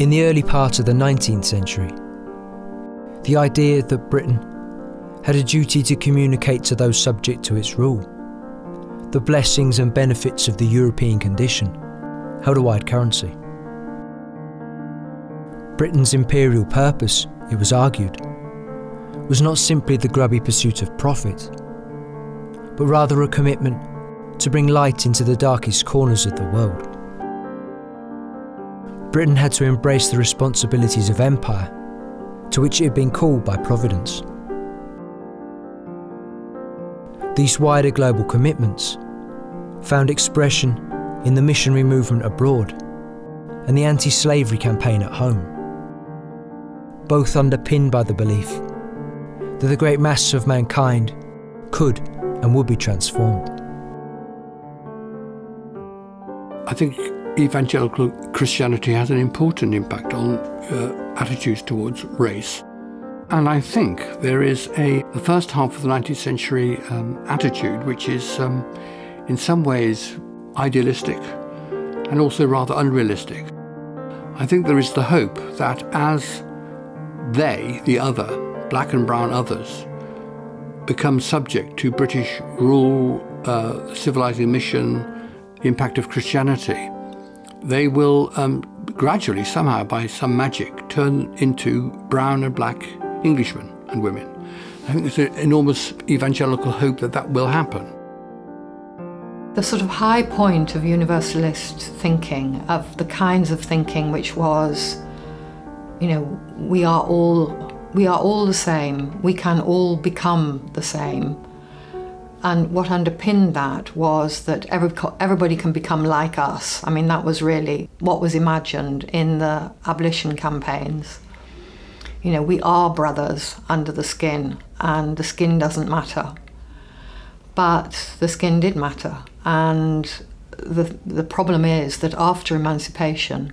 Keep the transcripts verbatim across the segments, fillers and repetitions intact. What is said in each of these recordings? in the early part of the nineteenth century. The idea that Britain had a duty to communicate to those subject to its rule the blessings and benefits of the European condition held a wide currency. Britain's imperial purpose, it was argued, was not simply the grubby pursuit of profit, but rather a commitment to bring light into the darkest corners of the world. Britain had to embrace the responsibilities of empire, to which it had been called by Providence. These wider global commitments found expression in the missionary movement abroad and the anti-slavery campaign at home, both underpinned by the belief that the great mass of mankind could and would be transformed. I think evangelical Christianity has an important impact on uh, attitudes towards race. And I think there is a the first half of the nineteenth century um, attitude which is um, in some ways idealistic and also rather unrealistic. I think there is the hope that as they, the other, black and brown others, become subject to British rule, uh, civilizing mission, the impact of Christianity, they will um, gradually, somehow, by some magic, turn into brown and black Englishmen and women. I think there's an enormous evangelical hope that that will happen. The sort of high point of universalist thinking, of the kinds of thinking which was, you know, we are all, we are all the same, we can all become the same. And what underpinned that was that every, everybody can become like us. I mean, that was really what was imagined in the abolition campaigns. You know, we are brothers under the skin, and the skin doesn't matter. But the skin did matter, and the the problem is that after emancipation,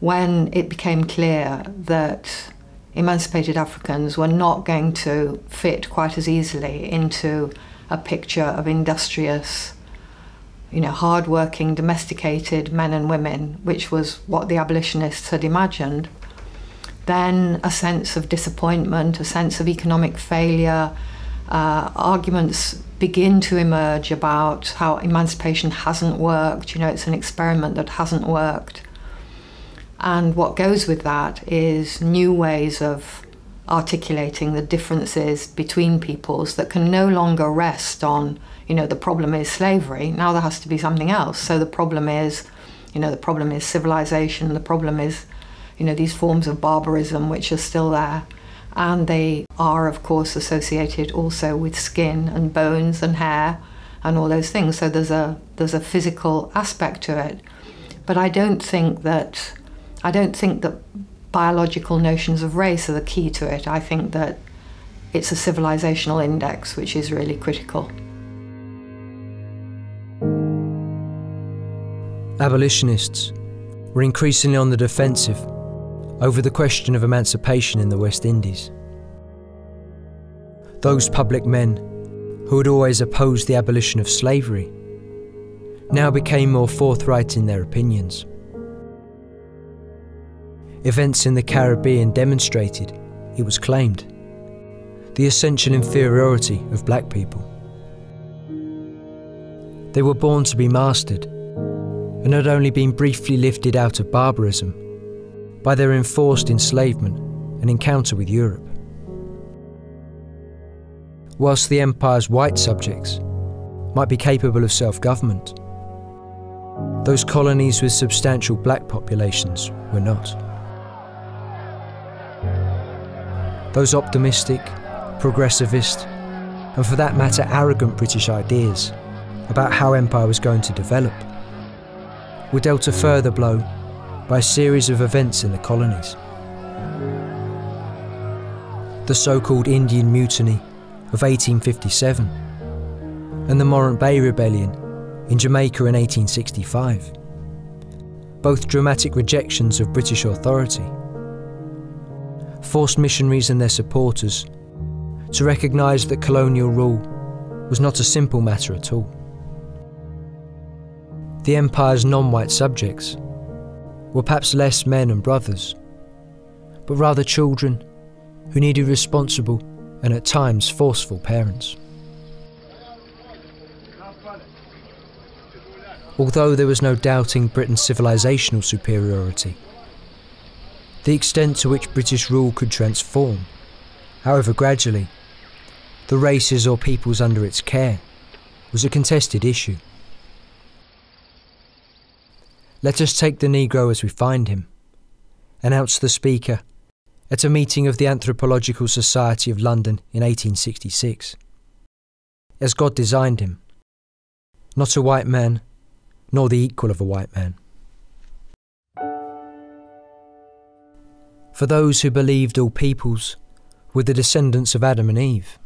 when it became clear that emancipated Africans were not going to fit quite as easily into a picture of industrious, you know, hard-working, domesticated men and women, which was what the abolitionists had imagined, then a sense of disappointment, a sense of economic failure. Uh, arguments begin to emerge about how emancipation hasn't worked. You know, it's an experiment that hasn't worked. And what goes with that is new ways of articulating the differences between peoples that can no longer rest on, you know, the problem is slavery. Now there has to be something else. So the problem is, you know, the problem is civilization. The problem is, you know, these forms of barbarism which are still there, and they are of course associated also with skin and bones and hair and all those things. So there's a there's a physical aspect to it, but I don't think that I don't think that biological notions of race are the key to it. I think that it's a civilizational index which is really critical. Abolitionists were increasingly on the defensive over the question of emancipation in the West Indies. Those public men who had always opposed the abolition of slavery now became more forthright in their opinions. Events in the Caribbean demonstrated, it was claimed, the essential inferiority of black people. They were born to be mastered and had only been briefly lifted out of barbarism by their enforced enslavement and encounter with Europe. Whilst the empire's white subjects might be capable of self-government, those colonies with substantial black populations were not. Those optimistic, progressivist, and for that matter arrogant British ideas about how empire was going to develop were dealt a further blow by a series of events in the colonies. The so-called Indian Mutiny of eighteen fifty-seven and the Morant Bay Rebellion in Jamaica in eighteen sixty-five, both dramatic rejections of British authority, forced missionaries and their supporters to recognise that colonial rule was not a simple matter at all. The empire's non-white subjects were perhaps less men and brothers, but rather children who needed responsible and at times forceful parents. Although there was no doubting Britain's civilisational superiority, the extent to which British rule could transform, however gradually, the races or peoples under its care was a contested issue. Let us take the Negro as we find him, announced the speaker at a meeting of the Anthropological Society of London in eighteen sixty-six. As God designed him, not a white man, nor the equal of a white man. For those who believed all peoples were the descendants of Adam and Eve,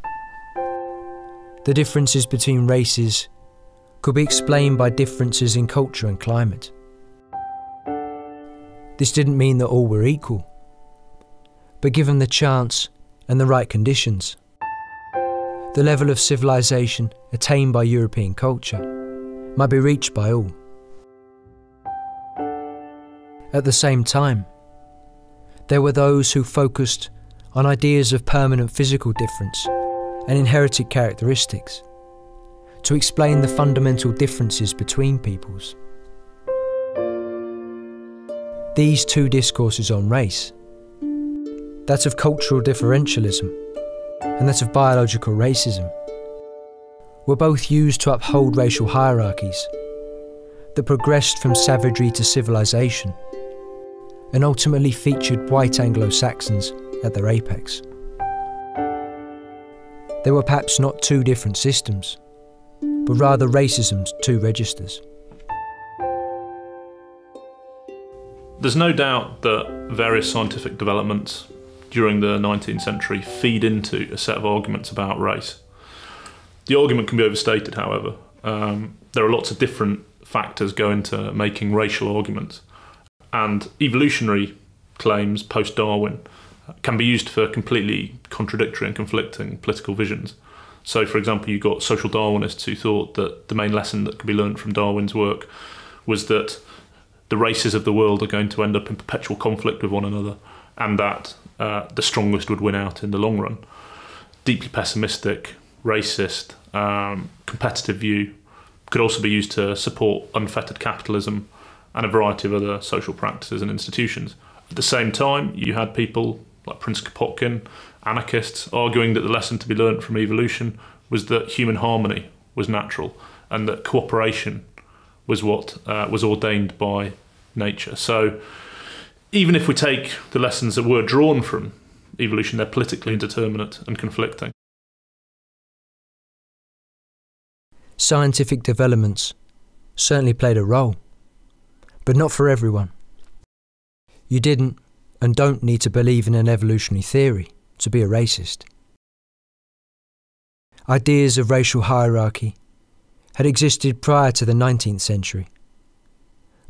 the differences between races could be explained by differences in culture and climate. This didn't mean that all were equal, but given the chance and the right conditions, the level of civilization attained by European culture might be reached by all. At the same time, there were those who focused on ideas of permanent physical difference and inherited characteristics to explain the fundamental differences between peoples. These two discourses on race, that of cultural differentialism and that of biological racism, were both used to uphold racial hierarchies that progressed from savagery to civilization and ultimately featured white Anglo-Saxons at their apex. They were perhaps not two different systems, but rather racism's two registers. There's no doubt that various scientific developments during the nineteenth century feed into a set of arguments about race. The argument can be overstated, however. Um, there are lots of different factors go into making racial arguments, and evolutionary claims post-Darwin can be used for completely contradictory and conflicting political visions. So, for example, you've got social Darwinists who thought that the main lesson that could be learned from Darwin's work was that the races of the world are going to end up in perpetual conflict with one another, and that uh, the strongest would win out in the long run. Deeply pessimistic, racist, um, competitive view could also be used to support unfettered capitalism and a variety of other social practices and institutions. At the same time, you had people like Prince Kropotkin, anarchists, arguing that the lesson to be learnt from evolution was that human harmony was natural and that cooperation was what uh, was ordained by nature. So even if we take the lessons that were drawn from evolution, they're politically indeterminate and conflicting. Scientific developments certainly played a role, but not for everyone. You didn't and don't need to believe in an evolutionary theory to be a racist. Ideas of racial hierarchy had existed prior to the nineteenth century,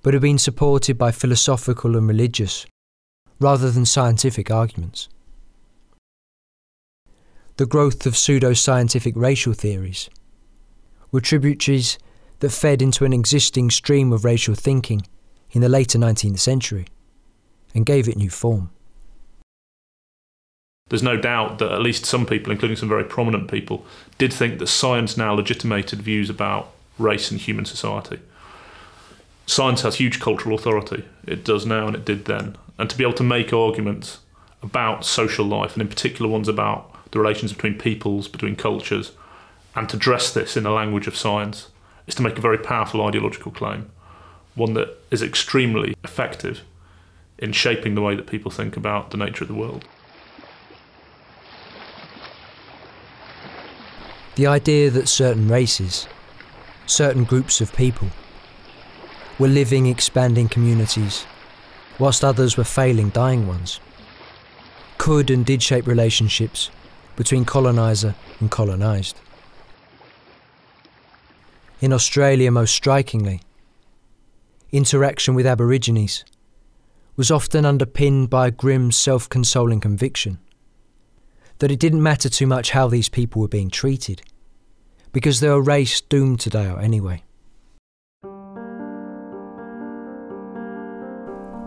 but had been supported by philosophical and religious rather than scientific arguments. The growth of pseudo-scientific racial theories were tributaries that fed into an existing stream of racial thinking in the later nineteenth century and gave it new form. There's no doubt that at least some people, including some very prominent people, did think that science now legitimated views about race and human society. Science has huge cultural authority. It does now and it did then. And to be able to make arguments about social life, and in particular ones about the relations between peoples, between cultures, and to dress this in the language of science, is to make a very powerful ideological claim, one that is extremely effective in shaping the way that people think about the nature of the world. The idea that certain races, certain groups of people, were living, expanding communities, whilst others were failing, dying ones, could and did shape relationships between coloniser and colonised. In Australia, most strikingly, interaction with Aborigines was often underpinned by a grim, self-consoling conviction that it didn't matter too much how these people were being treated, because they were a race doomed to die out anyway.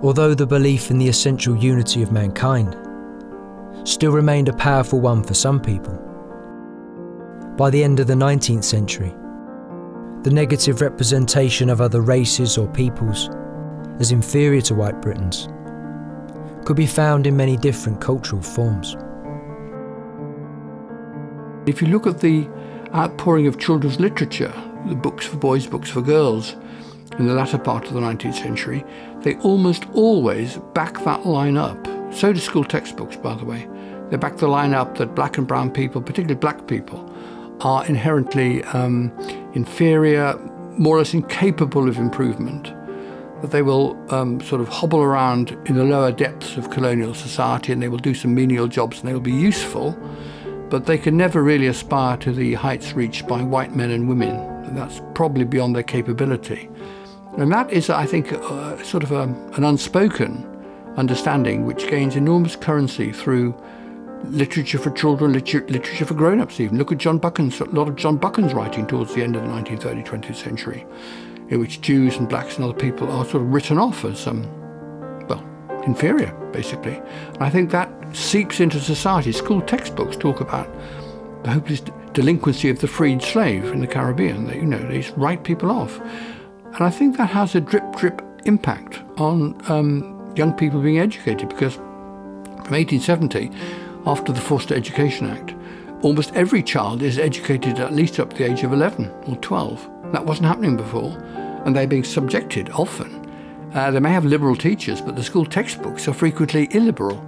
although the belief in the essential unity of mankind still remained a powerful one for some people. By the end of the nineteenth century, the negative representation of other races or peoples as inferior to white Britons could be found in many different cultural forms. If you look at the outpouring of children's literature, the books for boys, books for girls, in the latter part of the nineteenth century, they almost always back that line up. So do school textbooks, by the way. They back the line up that black and brown people, particularly black people, are inherently um, inferior, more or less incapable of improvement, that they will um, sort of hobble around in the lower depths of colonial society, and they will do some menial jobs and they will be useful, but they can never really aspire to the heights reached by white men and women. And that's probably beyond their capability. And that is, I think, uh, sort of a, an unspoken understanding which gains enormous currency through literature for children, liter literature for grown-ups even. Look at John Buchan's, a lot of John Buchan's writing towards the end of the nineteenth, early twentieth century, in which Jews and blacks and other people are sort of written off as, um, well, inferior, basically. And I think that seeps into society. School textbooks talk about the hopeless delinquency of the freed slave in the Caribbean. They, you know, they just write people off. And I think that has a drip-drip impact on um, young people being educated, because from eighteen seventy, after the Forster Education Act, almost every child is educated at least up to the age of eleven or twelve. That wasn't happening before, and they're being subjected often. Uh, they may have liberal teachers, but the school textbooks are frequently illiberal.